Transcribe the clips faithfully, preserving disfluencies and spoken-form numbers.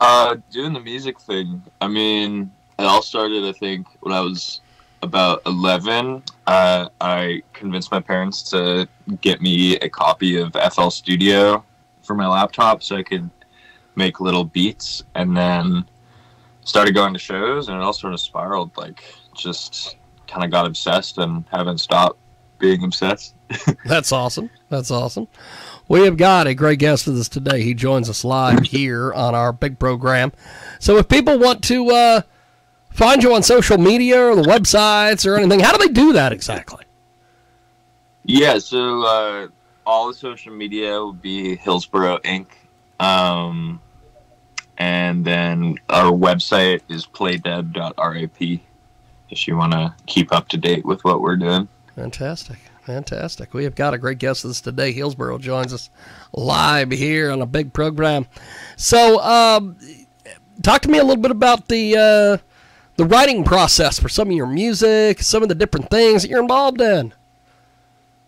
Uh, doing the music thing. I mean, it all started, I think, when I was about eleven. Uh, I convinced my parents to get me a copy of F L Studio for my laptop so I could make little beats, and then started going to shows, and it all sort of spiraled. Like, just kind of got obsessed and haven't stopped being obsessed. That's awesome. That's awesome. We have got a great guest with us today. He joins us live here on our big program. So if people want to uh, find you on social media or the websites or anything, how do they do that exactly? Yeah, so uh, all the social media will be Hillsboro Incorporated. Um, and then our website is play deb dot rap if you want to keep up to date with what we're doing. Fantastic. Fantastic. We have got a great guest with us today. Hillsboro joins us live here on a big program. So, um, talk to me a little bit about the uh, the writing process for some of your music, some of the different things that you're involved in,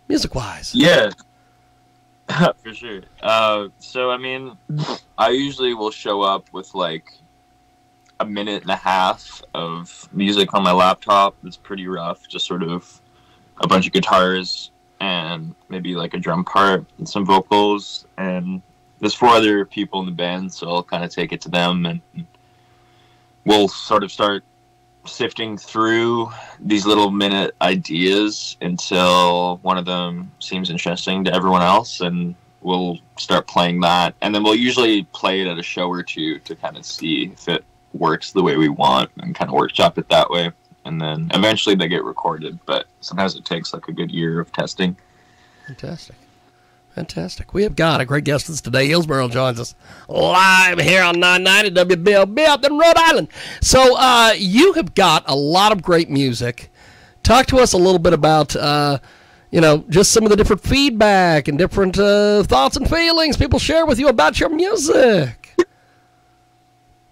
music-wise. Yeah, for sure. Uh, so, I mean, I usually will show up with, like, a minute and a half of music on my laptop. It's pretty rough, just sort of a bunch of guitars and maybe like a drum part and some vocals, and there's four other people in the band, so I'll kind of take it to them, and we'll sort of start sifting through these little minute ideas until one of them seems interesting to everyone else, and we'll start playing that, and then we'll usually play it at a show or two to kind of see if it works the way we want and kind of workshop it that way. And then eventually they get recorded, but sometimes it takes like a good year of testing. Fantastic. Fantastic. We have got a great guest with us today. Hillsboro joins us live here on nine ninety W B L B up in Rhode Island. So uh, you have got a lot of great music. Talk to us a little bit about, uh, you know, just some of the different feedback and different uh, thoughts and feelings people share with you about your music.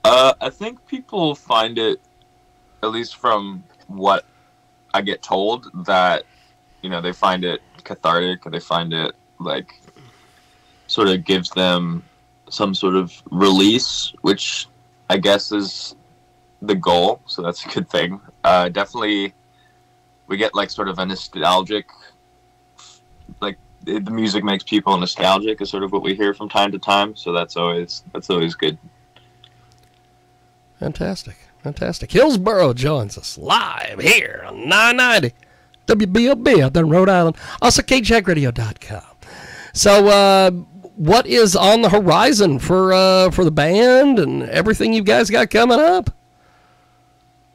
Uh, I think people find it, at least from what I get told, that, you know, they find it cathartic, or they find it, like, sort of gives them some sort of release, which I guess is the goal, so that's a good thing. Uh, definitely, we get, like, sort of a nostalgic, like, the music makes people nostalgic is sort of what we hear from time to time, so that's always, that's always good. Fantastic. Fantastic. Hillsboro joins us live here on nine ninety W B O B out there in Rhode Island. Also, k jack radio dot com. So uh, what is on the horizon for uh, for the band and everything you guys got coming up?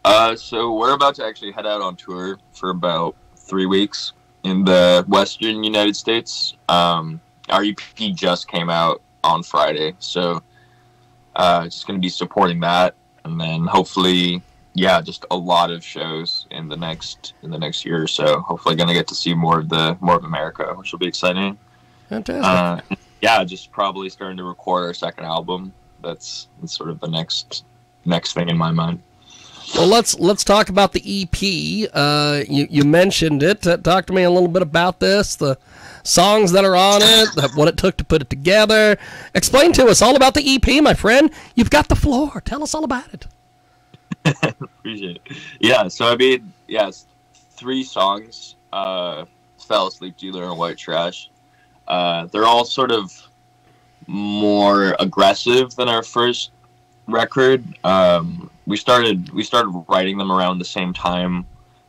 Uh, so we're about to actually head out on tour for about three weeks in the western United States. Um, our E P just came out on Friday, so uh, just going to be supporting that. And then hopefully, yeah, just a lot of shows in the next in the next year or so. Hopefully, going to get to see more of the more of America, which will be exciting. Fantastic. Uh, yeah, just probably starting to record our second album. That's, that's sort of the next next thing in my mind. Well, let's let's talk about the E P. Uh, you you mentioned it. Talk to me a little bit about this. The songs that are on it, what it took to put it together. Explain to us all about the E P, my friend. You've got the floor. Tell us all about it. Appreciate it. Yeah, so I mean, yes, yeah, three songs, uh, Fell Asleep, Dealer, and White Trash. Uh, they're all sort of more aggressive than our first record. Um, we started, we started writing them around the same time,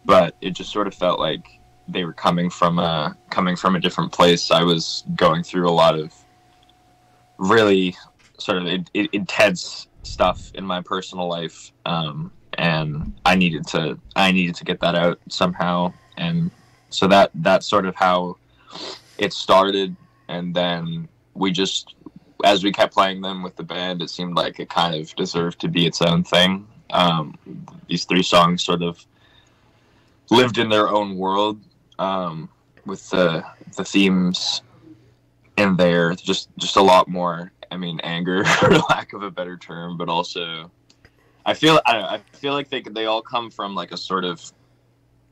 but it just sort of felt like they were coming from a coming from a different place. I was going through a lot of really sort of in, in, intense stuff in my personal life, um, and I needed to I needed to get that out somehow. And so that that's sort of how it started. And then we just, as we kept playing them with the band, it seemed like it kind of deserved to be its own thing. Um, these three songs sort of lived in their own world, um, with the the themes in there, just just a lot more. I mean, anger, for lack of a better term, but also, I feel I, I feel like they they all come from like a sort of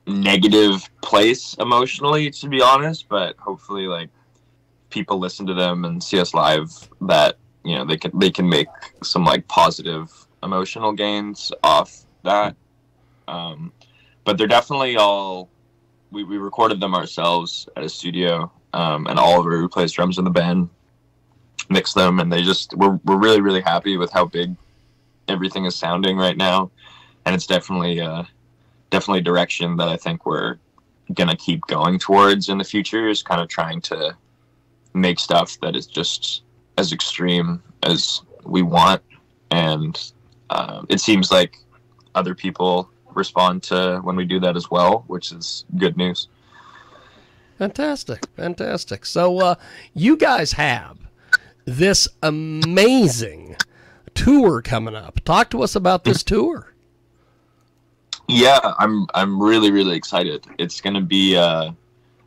negative place emotionally, to be honest. But hopefully, like, people listen to them and see us live that you know, they can they can make some like positive emotional gains off that. Um, but they're definitely all, we, we recorded them ourselves at a studio, um, and Oliver, who plays drums in the band, mixed them, and they just, we're, we're really, really happy with how big everything is sounding right now. And it's definitely, uh, definitely a direction that I think we're going to keep going towards in the future, is kind of trying to make stuff that is just as extreme as we want. And uh, it seems like other people respond to when we do that as well, which is good news. Fantastic. Fantastic. So uh, you guys have this amazing tour coming up. Talk to us about this tour. Yeah, I'm I'm really, really excited. It's going to be, uh,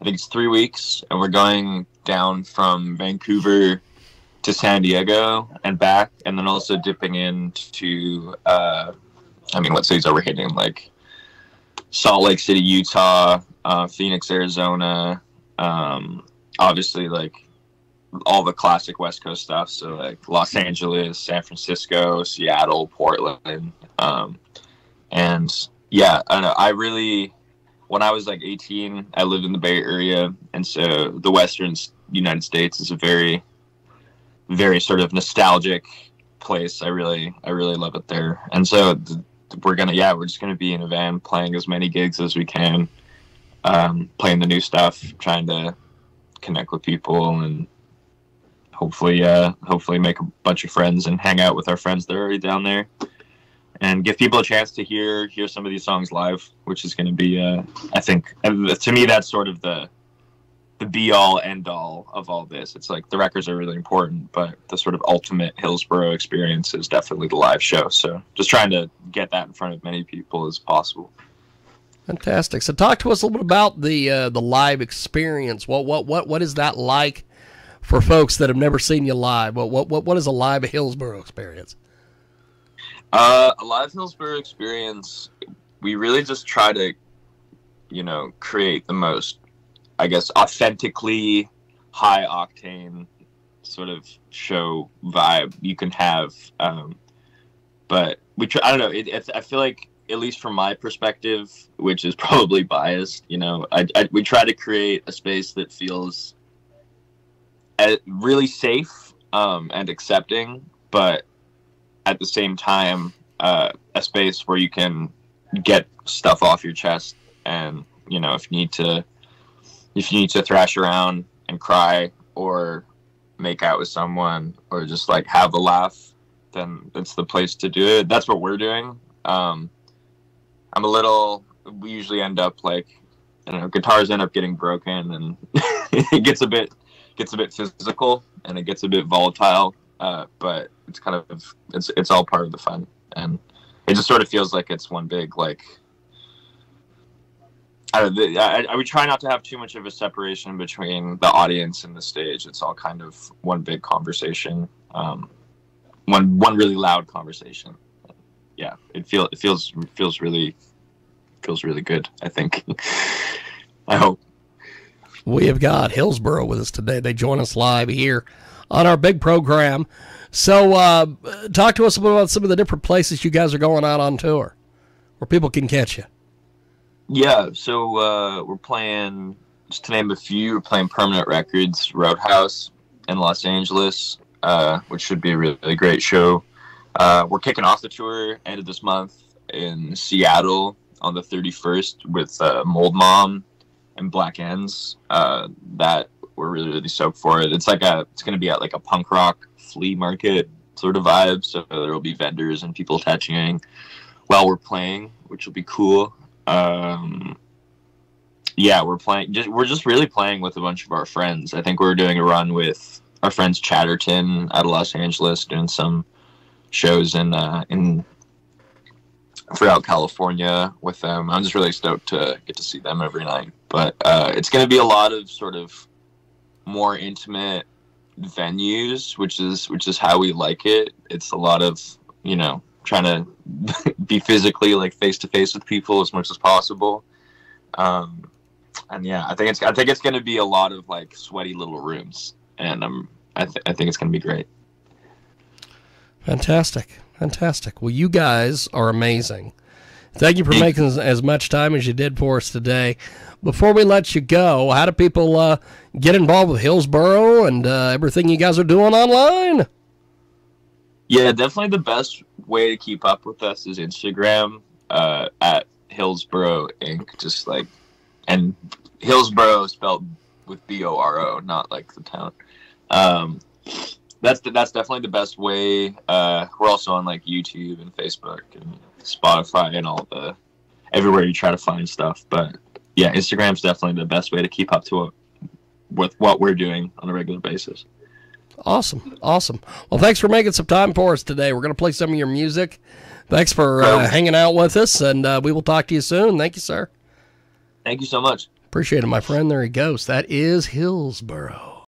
I think it's three weeks, and we're going down from Vancouver to San Diego and back, and then also dipping into, uh, I mean, let's say he's overhitting, like, Salt Lake City, Utah, uh, Phoenix, Arizona, um, obviously, like, all the classic West Coast stuff, so, like, Los Angeles, San Francisco, Seattle, Portland, um, and, yeah, I don't know, I really, when I was, like, eighteen, I lived in the Bay Area, and so the Western United States is a very, very sort of nostalgic place. I really, I really love it there. And so th we're going to, yeah, we're just going to be in a van playing as many gigs as we can, um, playing the new stuff, trying to connect with people, and hopefully, uh, hopefully make a bunch of friends and hang out with our friends that are already down there, and give people a chance to hear, hear some of these songs live, which is going to be, uh, I think, to me, that's sort of the, the be-all, end-all of all this. It's like, the records are really important, but the sort of ultimate Hillsboro experience is definitely the live show. So just trying to get that in front of many people as possible. Fantastic. So talk to us a little bit about the uh, the live experience. What what what what is that like for folks that have never seen you live? What what what, what is a live Hillsboro experience? Uh, a live Hillsboro experience, we really just try to, you know, create the most, I guess, authentically high octane sort of show vibe you can have. Um, but we try, I don't know. It, it's, I feel like, at least from my perspective, which is probably biased, you know, I, I, we try to create a space that feels really safe, um, and accepting, but at the same time, uh, a space where you can get stuff off your chest. And, you know, if you need to, if you need to thrash around and cry or make out with someone or just like have a laugh, then it's the place to do it. That's what we're doing. Um, I'm a little, we usually end up like, I don't know, guitars end up getting broken, and it gets a bit, gets a bit physical, and it gets a bit volatile. Uh, but it's kind of, it's, it's all part of the fun. And it just sort of feels like it's one big, like, I, I, I would try not to have too much of a separation between the audience and the stage. It's all kind of one big conversation, um, one one really loud conversation. Yeah, it feels it feels feels really feels really good, I think. I hope. We have got Hillsboro with us today. They join us live here on our big program. So, uh, talk to us about some of the different places you guys are going out on tour, where people can catch you. Yeah, so uh, we're playing, just to name a few, we're playing Permanent Records, Roadhouse in Los Angeles, uh, which should be a really, really great show. Uh, we're kicking off the tour end of this month in Seattle on the thirty-first with uh, Mold Mom and Black Ends. Uh, that we're really, really stoked for it. It's like a, it's going to be at like a punk rock flea market sort of vibe, so there will be vendors and people tattooing while we're playing, which will be cool. Um, yeah, we're playing, just, we're just really playing with a bunch of our friends. I think we're doing a run with our friends Chatterton out of Los Angeles, doing some shows in, uh, in, throughout California with them. I'm just really stoked to get to see them every night, but, uh, it's going to be a lot of sort of more intimate venues, which is, which is how we like it. It's a lot of, you know, trying to be physically like face to face with people as much as possible, um, and yeah, I think it's I think it's going to be a lot of like sweaty little rooms, and um, I th I think it's going to be great. Fantastic. Fantastic. Well, you guys are amazing. Thank you for making as much time as you did for us today. Before we let you go, how do people uh, get involved with Hillsboro and uh, everything you guys are doing online? Yeah, definitely the best way to keep up with us is Instagram, uh, at Hillsboro Incorporated. Just like, and Hillsboro spelled with B O R O, not like the town. Um, that's the, that's definitely the best way. Uh, we're also on like YouTube and Facebook and Spotify and all the everywhere you try to find stuff. But yeah, Instagram's definitely the best way to keep up to it with what we're doing on a regular basis. Awesome. Awesome. Well, thanks for making some time for us today. We're going to play some of your music. Thanks for uh, hanging out with us, and uh, we will talk to you soon. Thank you, sir. Thank you so much. Appreciate it, my friend. There he goes. That is Hillsboro.